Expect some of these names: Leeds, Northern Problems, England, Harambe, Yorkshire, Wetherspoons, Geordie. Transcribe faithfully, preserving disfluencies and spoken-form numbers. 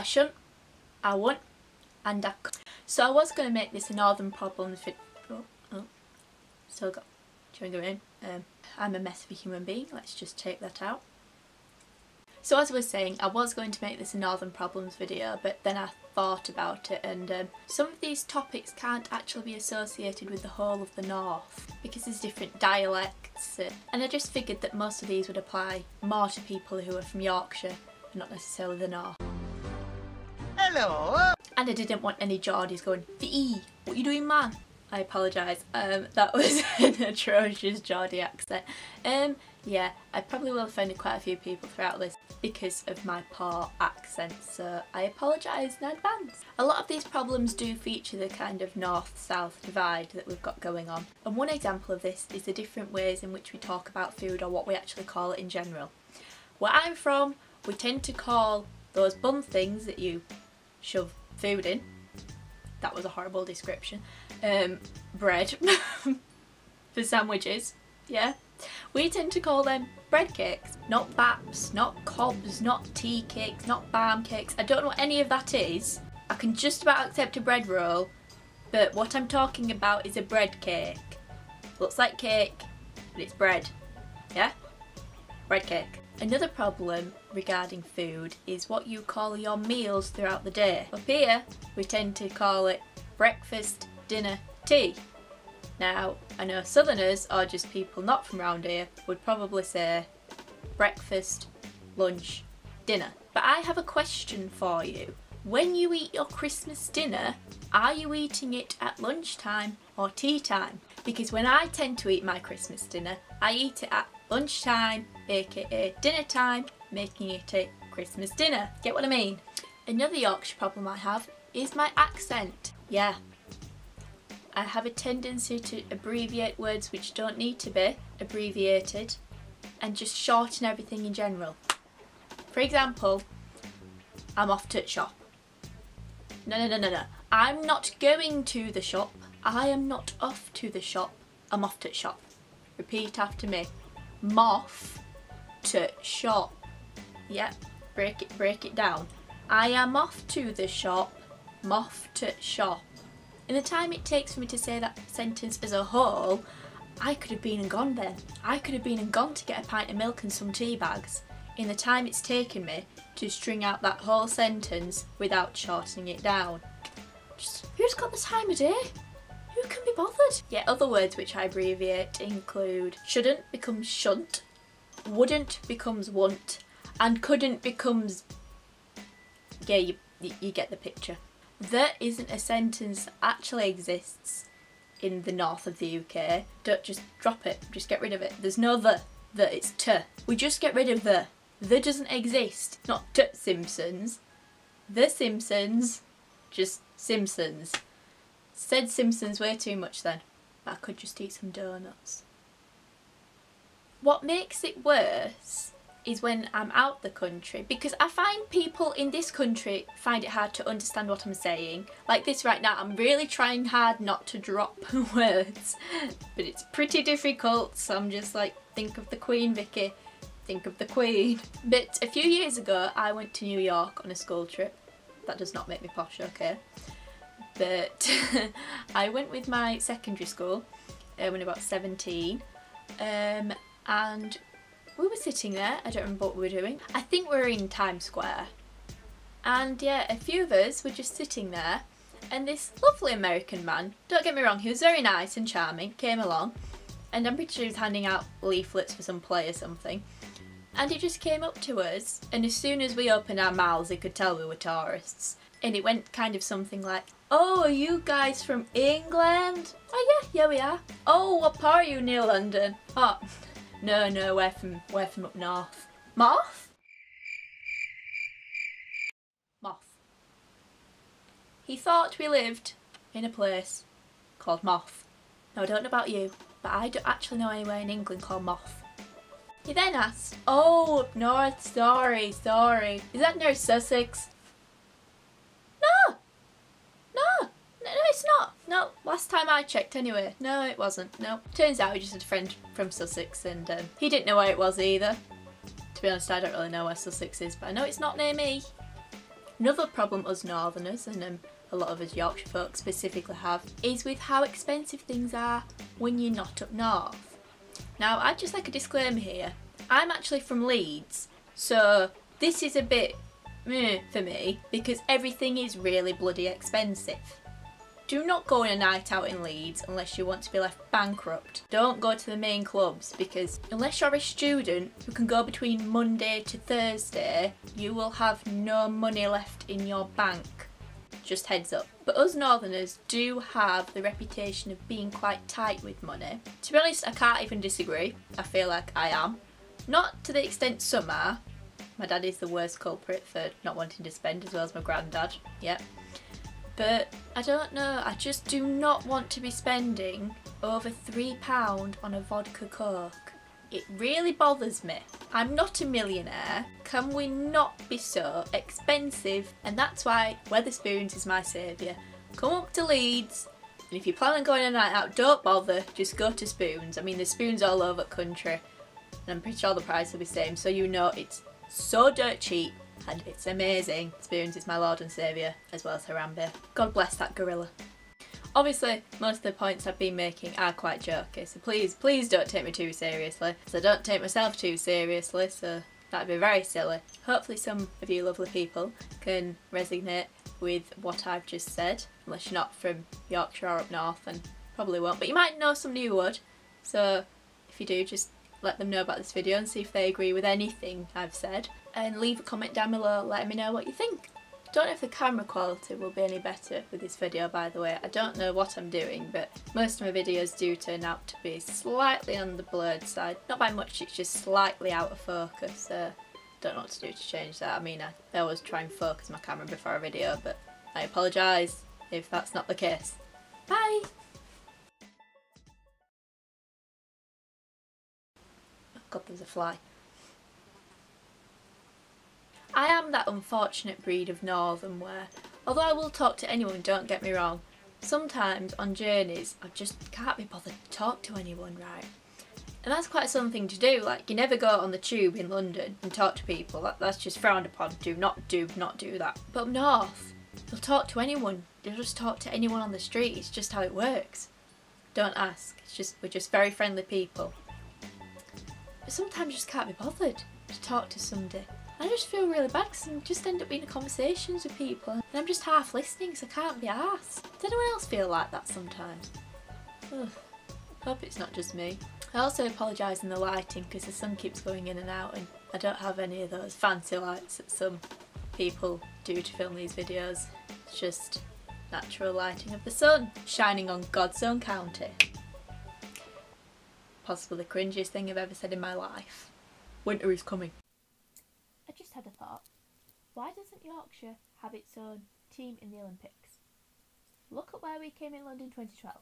I shouldn't, I won't, and I could. So I was going to make this a northern problems video. Oh, oh, still got chewing in. Um, I'm a mess of a human being, let's just take that out. So as I was saying, I was going to make this a northern problems video, but then I thought about it, and um, some of these topics can't actually be associated with the whole of the north because there's different dialects, uh, and I just figured that most of these would apply more to people who are from Yorkshire and not necessarily the north. Hello! And I didn't want any Geordies going, V E, what you doing, man? I apologise, um, that was an atrocious Geordie accent. Um, yeah, I probably will have offended quite a few people throughout this because of my poor accent, so I apologise in advance. A lot of these problems do feature the kind of north-south divide that we've got going on, and one example of this is the different ways in which we talk about food, or what we actually call it in general. Where I'm from, we tend to call those bun things that you shove food in, that was a horrible description, um, bread for sandwiches, yeah. We tend to call them bread cakes, not baps, not cobs, not tea cakes, not barm cakes. I don't know what any of that is. I can just about accept a bread roll, but what I'm talking about is a bread cake. Looks like cake, but it's bread, yeah? Bread cake. Another problem regarding food is what you call your meals throughout the day. Up here, we tend to call it breakfast, dinner, tea. Now, I know southerners, or just people not from around here, would probably say breakfast, lunch, dinner. But I have a question for you. When you eat your Christmas dinner, are you eating it at lunchtime or tea time? Because when I tend to eat my Christmas dinner, I eat it at lunchtime, aka dinner time, making it a Christmas dinner. Get what I mean? Another Yorkshire problem I have is my accent. Yeah, I have a tendency to abbreviate words which don't need to be abbreviated and just shorten everything in general. For example, I'm off to the shop. No, no, no, no, no. I'm not going to the shop. I am not off to the shop. I'm off to the shop. Repeat after me. Moff to shop. Yep, break it, break it down. I am off to the shop. Moff to shop. In the time it takes for me to say that sentence as a whole, I could have been and gone then. I could have been and gone to get a pint of milk and some tea bags. In the time it's taken me to string out that whole sentence without shortening it down. Just, who's got the time of day? Who can be bothered? Yeah, other words which I abbreviate include shouldn't becomes shunt, wouldn't becomes want, and couldn't becomes... Yeah, you, you get the picture. There isn't a sentence that actually exists in the north of the U K. Don't just drop it, just get rid of it. There's no the, the, it's to. We just get rid of the. The doesn't exist. It's not to Simpsons. The Simpsons, just Simpsons. Said Simpsons way too much then, but I could just eat some donuts. What makes it worse is when I'm out the country, because I find people in this country find it hard to understand what I'm saying. Like this right now, I'm really trying hard not to drop words, but it's pretty difficult, so I'm just like, think of the Queen, Vicky, think of the Queen. But a few years ago, I went to New York on a school trip. That does not make me posh, okay? But I went with my secondary school uh, when about seventeen, um, and we were sitting there, I don't remember what we were doing, I think we were in Times Square, and yeah, a few of us were just sitting there, and this lovely American man, don't get me wrong, he was very nice and charming, came along, and I'm pretty sure he was handing out leaflets for some play or something, and he just came up to us, and as soon as we opened our mouths he could tell we were tourists, and it went kind of something like, oh, are you guys from England? Oh yeah, yeah we are. Oh, what part are you near London? Oh, no, no, we're from, we're from up north. Moth? Moth. He thought we lived in a place called Moth. Now I don't know about you, but I don't actually know anywhere in England called Moth. He then asked, oh, up north, sorry, sorry. Is that near Sussex? No, last time I checked anyway. No, it wasn't. No. Turns out we just had a friend from Sussex, and um, he didn't know where it was either. To be honest, I don't really know where Sussex is, but I know it's not near me. Another problem us northerners, and um, a lot of us Yorkshire folk specifically have, is with how expensive things are when you're not up north. Now, I'd just like a disclaimer here. I'm actually from Leeds, so this is a bit meh for me because everything is really bloody expensive. Do not go on a night out in Leeds unless you want to be left bankrupt. Don't go to the main clubs because unless you're a student who can go between Monday to Thursday, you will have no money left in your bank. Just heads up. But us northerners do have the reputation of being quite tight with money. To be honest, I can't even disagree. I feel like I am. Not to the extent some are. My dad is the worst culprit for not wanting to spend, as well as my granddad. Yep. But I don't know, I just do not want to be spending over three pounds on a vodka coke. It really bothers me. I'm not a millionaire. Can we not be so expensive? And that's why Wetherspoons is my saviour. Come up to Leeds, and if you plan on going a night out, don't bother, just go to Spoons. I mean, there's Spoons all over the country, and I'm pretty sure the price will be the same, so you know it's so dirt cheap. And it's amazing. Spoons is my lord and saviour, as well as Harambe. God bless that gorilla. Obviously, most of the points I've been making are quite jokey, so please, please don't take me too seriously. So don't take myself too seriously, so that'd be very silly. Hopefully some of you lovely people can resonate with what I've just said, unless you're not from Yorkshire or up north, and probably won't, but you might know somebody who would. So if you do, just let them know about this video and see if they agree with anything I've said. And leave a comment down below letting me know what you think. Don't know if the camera quality will be any better with this video, by the way. I don't know what I'm doing, but most of my videos do turn out to be slightly on the blurred side. Not by much, it's just slightly out of focus, so don't know what to do to change that. I mean, I always try and focus my camera before a video, but I apologise if that's not the case. Bye! Oh god, there's a fly. I am that unfortunate breed of northern where, although I will talk to anyone, don't get me wrong, sometimes on journeys I just can't be bothered to talk to anyone, right? And that's quite something to do. Like, you never go on the tube in London and talk to people, that, that's just frowned upon. Do not do, not do that. But up north, you'll talk to anyone, you'll just talk to anyone on the street, it's just how it works. Don't ask, it's just, we're just very friendly people. But sometimes you just can't be bothered to talk to somebody. I just feel really bad because I just end up being in conversations with people and I'm just half listening because I can't be arsed. Does anyone else feel like that sometimes? Ugh. Hope it's not just me. I also apologise in the lighting because the sun keeps going in and out and I don't have any of those fancy lights that some people do to film these videos. It's just natural lighting of the sun shining on God's own county. Possibly the cringiest thing I've ever said in my life. Winter is coming. Had a thought. Why doesn't Yorkshire have its own team in the Olympics? Look at where we came in London twenty twelve.